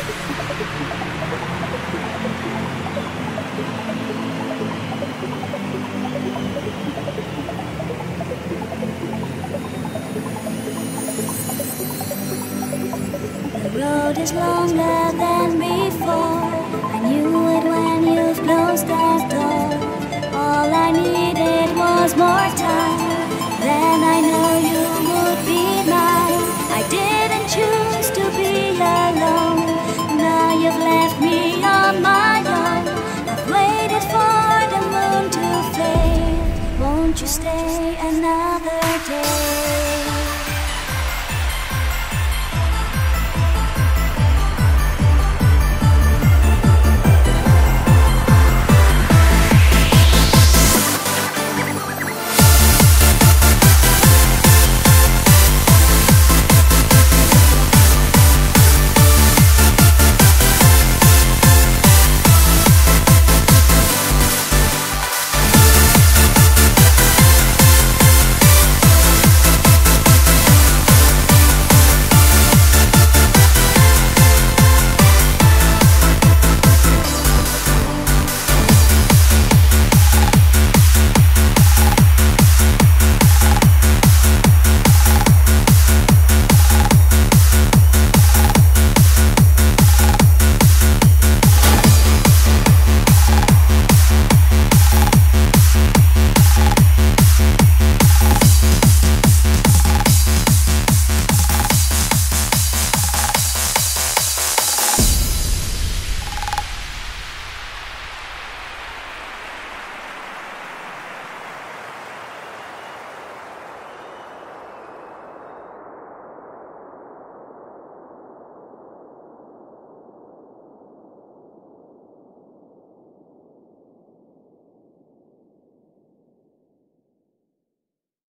The road is longer than before. I knew it when you've closed that door. All I needed was more time. Then I know you would be